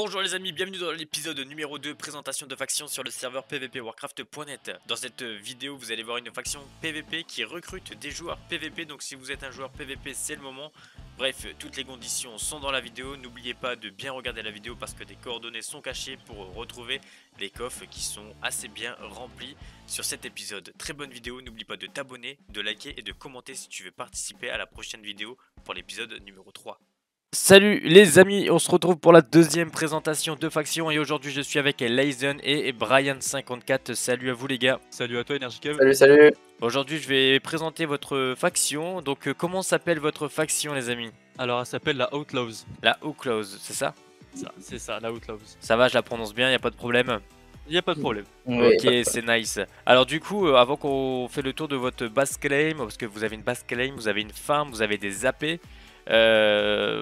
Bonjour les amis, bienvenue dans l'épisode numéro 2, présentation de faction sur le serveur pvpwarcraft.net. Dans cette vidéo, vous allez voir une faction PVP qui recrute des joueurs PVP, donc si vous êtes un joueur PVP, c'est le moment. Bref, toutes les conditions sont dans la vidéo, n'oubliez pas de bien regarder la vidéo parce que des coordonnées sont cachées pour retrouver les coffres qui sont assez bien remplis sur cet épisode. Très bonne vidéo, n'oublie pas de t'abonner, de liker et de commenter si tu veux participer à la prochaine vidéo pour l'épisode numéro 3. Salut les amis, on se retrouve pour la deuxième présentation de faction et aujourd'hui je suis avec Layzen et Brian54. Salut à vous les gars. Salut à toi EnergyCube. Salut, salut. Aujourd'hui je vais présenter votre faction, donc comment s'appelle votre faction les amis? Alors elle s'appelle la Outlaws. La Outlaws, c'est ça? C'est ça, la Outlaws. Ça va, je la prononce bien, y a pas de problème? Il n'y a pas de problème. Oui, ok, c'est nice. Alors du coup, avant qu'on fait le tour de votre base claim, parce que vous avez une base claim, vous avez une farm, vous avez des AP.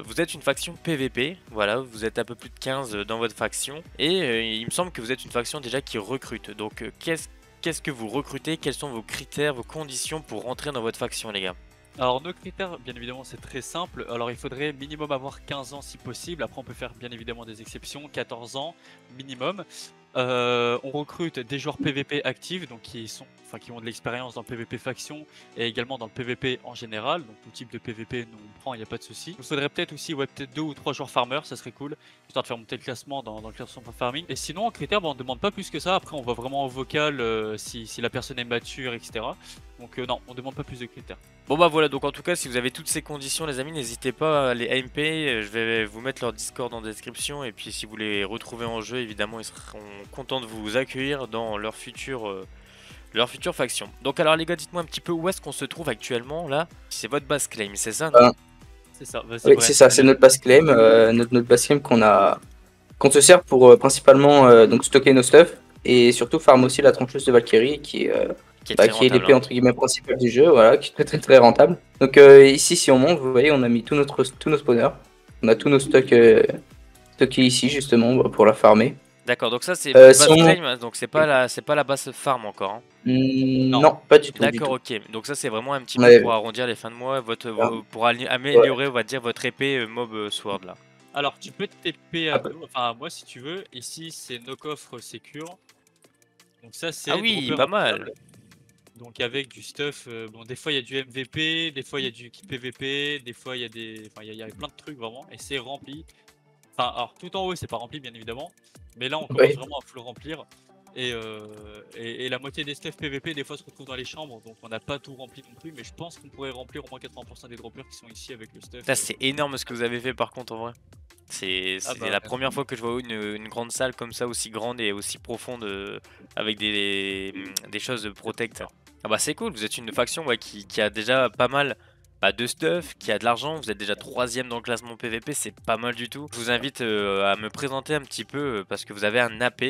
Vous êtes une faction PVP, voilà, vous êtes un peu plus de 15 dans votre faction et il me semble que vous êtes une faction déjà qui recrute, donc qu'est-ce que vous recrutez, quels sont vos critères, vos conditions pour rentrer dans votre faction les gars? Alors nos critères bien évidemment c'est très simple, alors il faudrait minimum avoir 15 ans si possible, après on peut faire bien évidemment des exceptions, 14 ans minimum. On recrute des joueurs PVP actifs, donc qui ont de l'expérience dans le PVP faction et également dans le PVP en général. Donc tout type de PVP, nous on prend, il n'y a pas de souci. Il nous faudrait peut-être aussi peut-être 2 ou 3 joueurs farmers, ça serait cool, histoire de faire monter le classement dans le classement farming. Et sinon en critère, bah, on ne demande pas plus que ça. Après on voit vraiment au vocal si la personne est mature, etc. Donc non, on ne demande pas plus de critères. Bon bah voilà, donc en tout cas si vous avez toutes ces conditions les amis, n'hésitez pas à les AMP, je vais vous mettre leur Discord en description et puis si vous les retrouvez en jeu évidemment ils seront contents de vous accueillir dans leur future faction. Donc alors les gars, dites-moi un petit peu où est-ce qu'on se trouve actuellement là? C'est votre base claim, c'est ça? C'est ça, oui, c'est notre base claim, notre base claim qu'on se sert pour principalement donc stocker nos stuff et surtout farm aussi la trancheuse de Valkyrie qui est l'épée entre guillemets principale du jeu, voilà, qui est très rentable. Donc ici si on monte, vous voyez on a mis tous nos spawners, on a tous nos stocks stockés ici justement pour la farmer. D'accord, donc ça c'est base claim, hein, donc c'est pas la base farm encore. Hein. Non, pas du tout. D'accord, ok. Donc ça c'est vraiment un petit peu pour arrondir les fins de mois, pour améliorer on va dire votre épée mob sword là. Alors tu peux t'épée à moi si tu veux. Ici c'est nos coffres sécures. Donc ça c'est pas mal. Donc avec du stuff, bon des fois il y a du MVP, des fois il y a du PVP, des fois il y a il y a plein de trucs vraiment et c'est rempli. Enfin alors tout en haut c'est pas rempli bien évidemment, mais là on commence vraiment à full remplir et la moitié des stuff PVP des fois se retrouvent dans les chambres, donc on n'a pas tout rempli non plus, mais je pense qu'on pourrait remplir au moins 80% des droppers qui sont ici avec le stuff. Ça c'est énorme ce que vous avez fait par contre en vrai. C'est la première fois que je vois une grande salle comme ça, aussi grande et aussi profonde, avec des choses de protect. Ah bah c'est cool, vous êtes une faction qui a déjà pas mal de stuff, qui a de l'argent, vous êtes déjà 3ème dans le classement PVP, c'est pas mal du tout. Je vous invite à me présenter un petit peu, parce que vous avez un AP,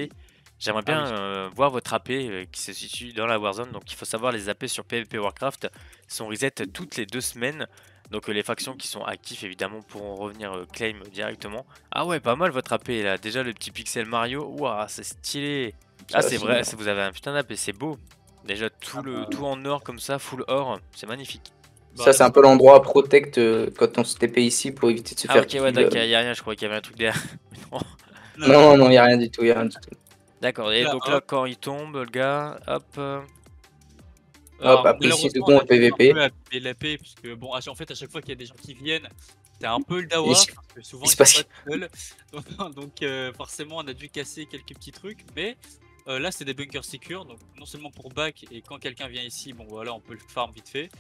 j'aimerais bien voir votre AP qui se situe dans la Warzone. Donc il faut savoir, les AP sur PVP Warcraft sont reset toutes les 2 semaines. Donc les factions qui sont actives évidemment pourront revenir claim directement. Ah ouais, pas mal votre AP là, déjà le petit pixel Mario, waouh c'est stylé. Ah c'est vrai, vous avez un putain d'AP, c'est beau. Déjà tout en or comme ça, full or, c'est magnifique. Ça c'est un peu l'endroit à protect quand on se TP ici pour éviter de se faire kill. Ah ok, ouais d'accord, y'a rien, je croyais qu'il y avait un truc derrière. non, y'a rien du tout, D'accord, et donc là quand il tombe le gars, hop... après ici c'est bon au PVP. Et l'AP, parce que bon, en fait à chaque fois qu'il y a des gens qui viennent, c'est un peu le dawa, parce que souvent ils sont pas seuls. Donc forcément on a dû casser quelques petits trucs, mais là c'est des bunkers secure, donc non seulement pour back, et quand quelqu'un vient ici, bon voilà on peut le farm vite fait.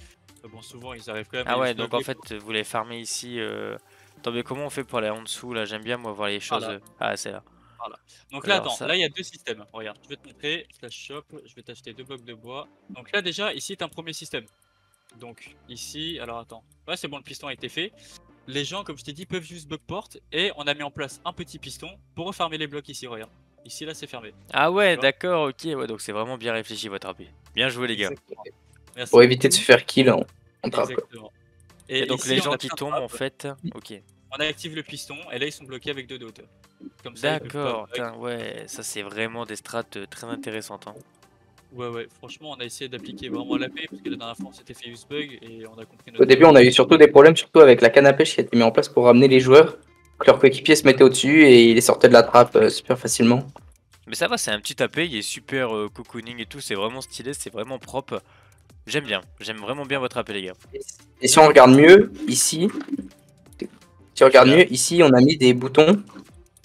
Bon souvent ils arrivent quand même. Ah ouais, donc en fait vous les farmez ici. Attends, mais comment on fait pour aller en dessous là? J'aime bien moi voir les choses. Ah c'est là. Voilà. Donc là, attends, là il y a 2 systèmes. Regarde, je vais te montrer, slash shop, je vais t'acheter 2 blocs de bois. Donc là, déjà, ici, t'as un premier système. Donc ici, alors attends, ouais, c'est bon, le piston a été fait. Les gens, comme je t'ai dit, peuvent juste bloc porte et on a mis en place un petit piston pour refermer les blocs ici. Regarde, ici, là, c'est fermé. Ah ouais, d'accord, ok, ouais, donc c'est vraiment bien réfléchi votre AP. Bien joué, les gars. Merci. Pour éviter de se faire kill, on trappe. Et donc ici, les gens qui tombent, en fait, ok. On active le piston et là ils sont bloqués avec 2 de hauteur. D'accord, ouais, ça c'est vraiment des strats très intéressantes. Hein. Ouais, franchement on a essayé d'appliquer vraiment la paix parce que la dernière fois on s'était fait use bug et on a compris notre... Au début on a eu surtout des problèmes avec la canne à pêche qui a été mise en place pour ramener les joueurs que leur coéquipier se mettait au-dessus et il les sortait de la trappe super facilement. Mais ça va, c'est un petit tapé, il est super cocooning et tout, c'est vraiment stylé, c'est vraiment propre. J'aime bien, j'aime vraiment bien votre appel les gars. Et si on regarde mieux, ici, on a mis des boutons.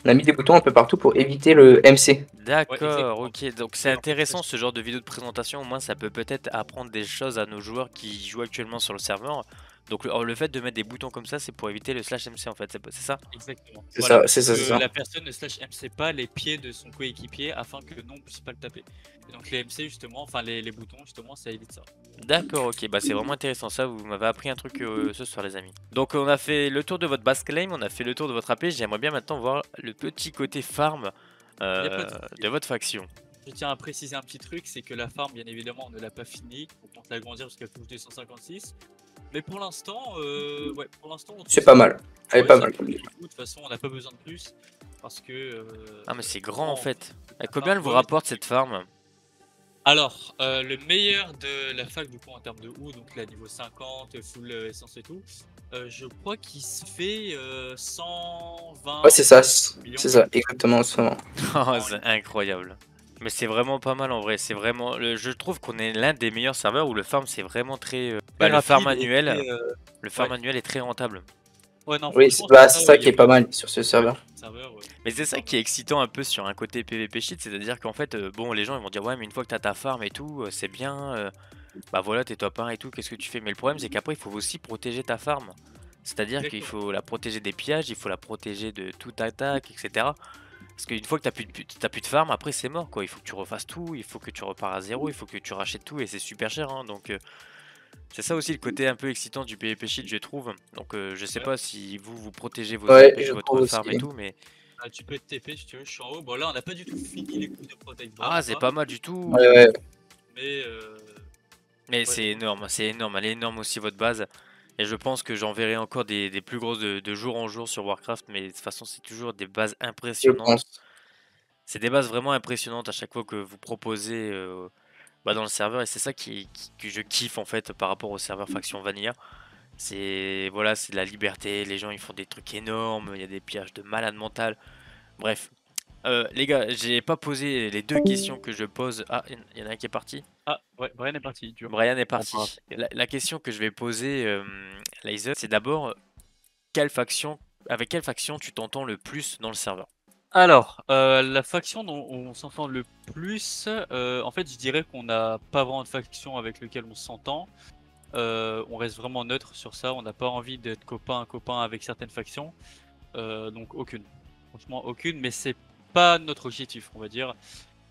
On a mis des boutons un peu partout pour éviter le MC. D'accord, ok. Donc c'est intéressant ce genre de vidéo de présentation. Au moins ça peut peut-être apprendre des choses à nos joueurs qui jouent actuellement sur le serveur. Donc le fait de mettre des boutons comme ça, c'est pour éviter le slash MC en fait, c'est ça? Exactement. C'est voilà, ça. La personne ne slash MC pas les pieds de son coéquipier afin que non puisse pas le taper. Et donc les MC justement, enfin les boutons justement, ça évite ça. D'accord, ok, bah c'est vraiment intéressant ça, vous m'avez appris un truc ce soir les amis. Donc on a fait le tour de votre base claim, on a fait le tour de votre AP, j'aimerais bien maintenant voir le petit côté farm de votre faction. Je tiens à préciser un petit truc, c'est que la farm bien évidemment on ne l'a pas finie, on compte la grandir jusqu'à touche 256. Mais pour l'instant, ouais, c'est pas mal, elle est pas mal. De toute façon on n'a pas besoin de plus, parce que... ah mais c'est grand en fait, combien elle vous rapporte cette farm ? Alors, le meilleur de la fac du coup en termes de ou donc là niveau 50, full essence et tout, je crois qu'il se fait 120. Ouais c'est ça, exactement ce moment. Oh, c'est incroyable. Mais c'est vraiment pas mal en vrai, c'est vraiment, je trouve qu'on est l'un des meilleurs serveurs où le farm c'est vraiment très... Bah, le farm annuel, le farm annuel est très rentable. Ouais, non, oui, c'est ça qui est pas mal sur ce serveur. Mais c'est ça qui est excitant un peu sur un côté PVP shit, c'est-à-dire qu'en fait, bon, les gens ils vont dire ouais, mais une fois que t'as ta farm et tout, c'est bien, bah voilà, t'es top 1 et tout, qu'est-ce que tu fais? Mais le problème c'est qu'après il faut aussi protéger ta farm, c'est-à-dire qu'il faut la protéger des pillages, il faut la protéger de toute attaque, etc. Parce qu'une fois que t'as plus de farm, après c'est mort quoi, il faut que tu refasses tout, il faut que tu repars à zéro, il faut que tu rachètes tout et c'est super cher, hein, donc... c'est ça aussi le côté un peu excitant du PvP Shield, je trouve. Donc je sais pas si vous protégez vos votre farm et tout, mais... Ah, tu peux te TP si tu veux, je suis en haut. Bon là on a pas du tout fini les coups de protect. Ah c'est pas mal du tout. Ouais, ouais. Mais ouais, c'est énorme, c'est énorme. Elle est énorme aussi votre base. Et je pense que j'en verrai encore des plus grosses de jour en jour sur Warcraft. Mais de toute façon c'est toujours des bases impressionnantes. C'est des bases vraiment impressionnantes à chaque fois que vous proposez... bah dans le serveur, et c'est ça que je kiffe en fait par rapport au serveur faction vanilla. C'est voilà, c'est de la liberté, les gens ils font des trucs énormes, il y a des pillages de malade mental. Bref, les gars, j'ai pas posé les deux questions que je pose. Ah, il y en a un qui est parti. Ah ouais, Brian est parti. Brian est parti. La question que je vais poser, Layzen, c'est d'abord avec quelle faction tu t'entends le plus dans le serveur? Alors, la faction dont on s'entend le plus, en fait je dirais qu'on n'a pas vraiment de faction avec laquelle on s'entend. On reste vraiment neutre sur ça, on n'a pas envie d'être copain avec certaines factions. Donc aucune, franchement aucune, mais c'est pas notre objectif on va dire.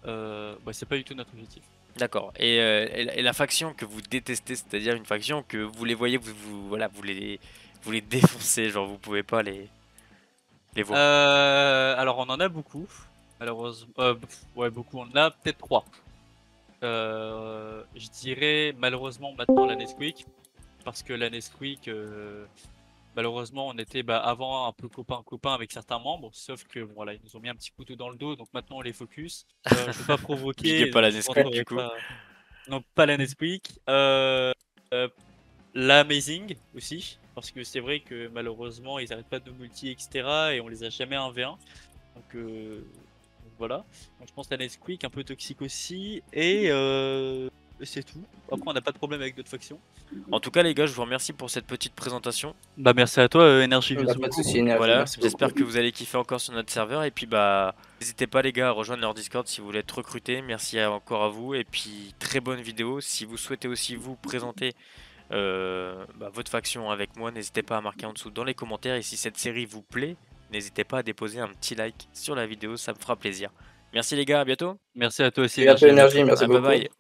Bah, c'est pas du tout notre objectif. D'accord, et la faction que vous détestez, c'est-à-dire une faction que vous les voyez, vous les défoncez, genre vous pouvez pas les... alors on en a beaucoup, malheureusement, ouais beaucoup, on en a peut-être 3. Je dirais malheureusement maintenant la Nesquik, parce que la Nesquik, malheureusement on était avant un peu copain avec certains membres, sauf que bon, voilà, ils nous ont mis un petit couteau dans le dos, donc maintenant on les focus. Je veux pas provoquer, pas la Nesquik du coup. Non pas la Nesquik, l'Amazing aussi. Parce que c'est vrai que malheureusement ils n'arrêtent pas de multi etc et on les a jamais 1v1. Donc voilà, donc, je pense à Nesquik un peu toxique aussi et c'est tout. Après on n'a pas de problème avec d'autres factions. En tout cas les gars je vous remercie pour cette petite présentation. Bah merci à toi Energy. Voilà, j'espère que vous allez kiffer encore sur notre serveur et puis bah n'hésitez pas les gars à rejoindre leur Discord si vous voulez être recruté. Merci encore à vous et puis très bonne vidéo. Si vous souhaitez aussi vous présenter votre faction avec moi, n'hésitez pas à marquer en dessous dans les commentaires et si cette série vous plaît, n'hésitez pas à déposer un petit like sur la vidéo, ça me fera plaisir. Merci les gars, à bientôt. Merci à toi aussi. Merci beaucoup. Bye bye.